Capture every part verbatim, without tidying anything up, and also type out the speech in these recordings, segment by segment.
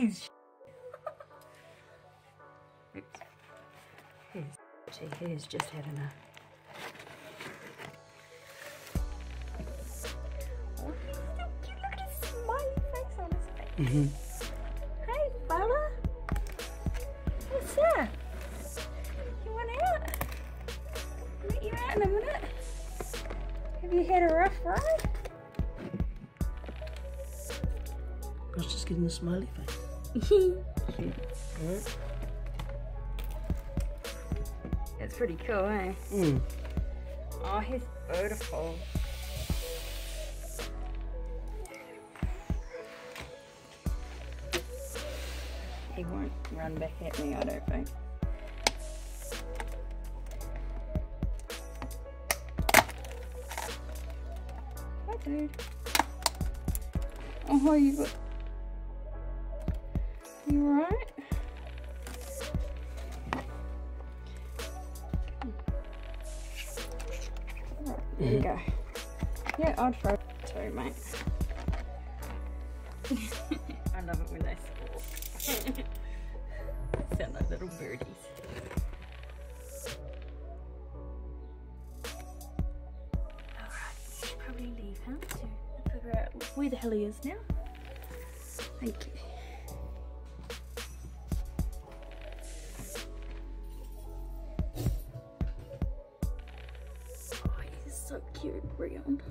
He's he's, he's just had enough. Oh, he's so cute. Look at his smiley face on his face. Mm-hmm. Hey, fella. What's that? You want out? I'll let you out in a minute. Have you had a rough ride? I was just getting a smiley face. Right. That's pretty cool, eh? Mm. Oh, he's beautiful. He won't run back at me, I don't think. Hi, dude. Oh, you got... You alright? Alright, there you go. Yeah, I'd throw it too, mate. I love it when they squawk. Sound like little birdies. Alright, you should probably leave, huh? To figure out where the hell he is now. Thank you. So cute, Rion.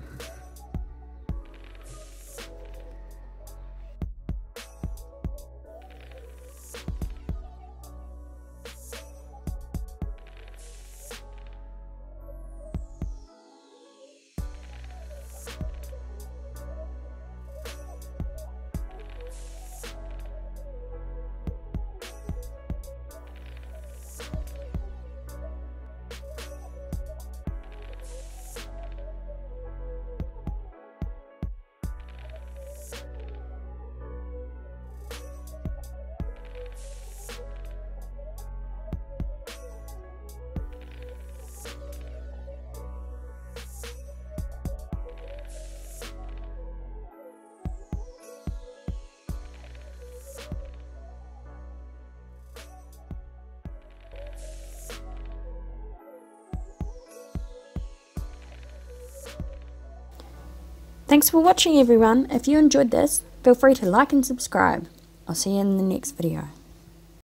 Thanks for watching everyone. If you enjoyed this, feel free to like and subscribe. I'll see you in the next video.